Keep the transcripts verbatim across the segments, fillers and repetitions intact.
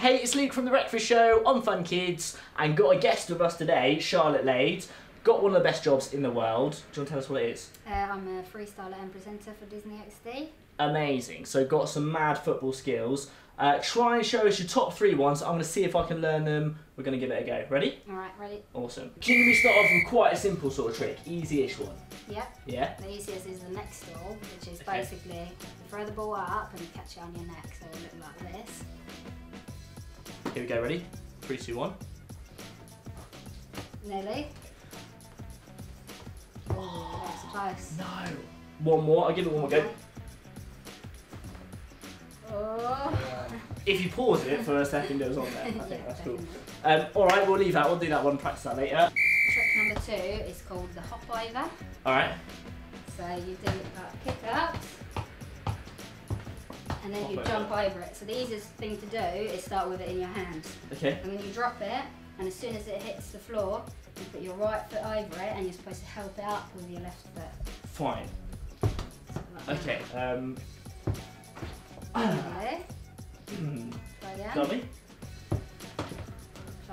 Hey, it's Luke from The Breakfast Show on Fun Kids, and got a guest with us today, Charlotte Lade. Got one of the best jobs in the world. Do you want to tell us what it is? Uh, I'm a freestyler and presenter for Disney X D. Amazing. So got some mad football skills. Uh, try and show us your top three ones. I'm going to see if I can learn them. We're going to give it a go. Ready? Alright, ready. Awesome. Can we start off with quite a simple sort of trick? Easy-ish one. Yep. Yeah? The easiest is the neck stall, which is okay. Basically you throw the ball up and you catch it on your neck, so it'll look like this. Here we go, ready? Three, two, one. Nearly. Oh, that's close. No. One more. I'll give it one more go. Oh. If you pause it for a second, it was on there. I think yeah, that's definitely cool. Um, all right, we'll leave that. We'll do that one. Practice that later. Trick number two is called the hop over. All right. So you do like kick up. And then you jump over it. So the easiest thing to do is start with it in your hand. Okay. And then you drop it, and as soon as it hits the floor, you put your right foot over it, and you're supposed to help it up with your left foot. Fine. Like okay. That. Um. Okay. Mm. Lovely.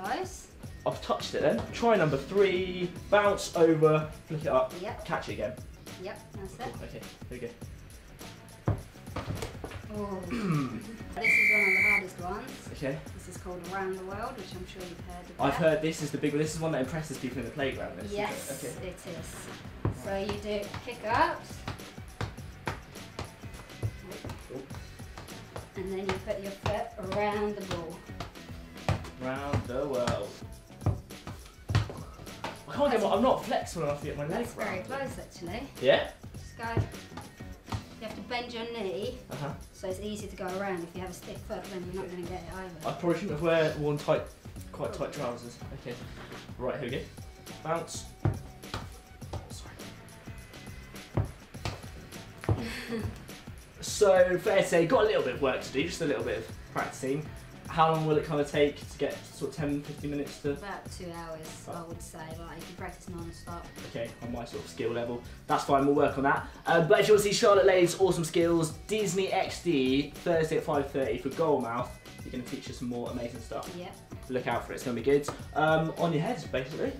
Close. I've touched it then. Try number three. Bounce over. Flick it up. Yep. Catch it again. Yep. That's it. Okay. There we go. This is one of the hardest ones. Okay. This is called Around the World, which I'm sure you've heard about. I've heard this is the big one. This is one that impresses people in the playground. This, yes, it? Okay. It is. So you do kick ups, oh, and then you put your foot around the ball. Round the world. I can't get. I'm not flexible enough to get my legs round. That's very close, actually. Yeah. Just go. You have to bend your knee, uh-huh, so it's easy to go around. If you have a stiff foot, then you're not going to get it either. I probably shouldn't have wear, worn tight, quite tight trousers. Okay. Right, here we go. Bounce. Sorry. So, fair to say, got a little bit of work to do, just a little bit of practicing. How long will it kind of take to get sort of ten, fifteen minutes to? About two hours, right. I would say, like if you practice non-stop. Okay, on my sort of skill level. That's fine, we'll work on that. Uh, but if you want to see Charlotte Lade's awesome skills, Disney X D, Thursday at five thirty for Goalmouth. You're going to teach us some more amazing stuff. Yep. Look out for it, it's going to be good. Um, on your heads, basically.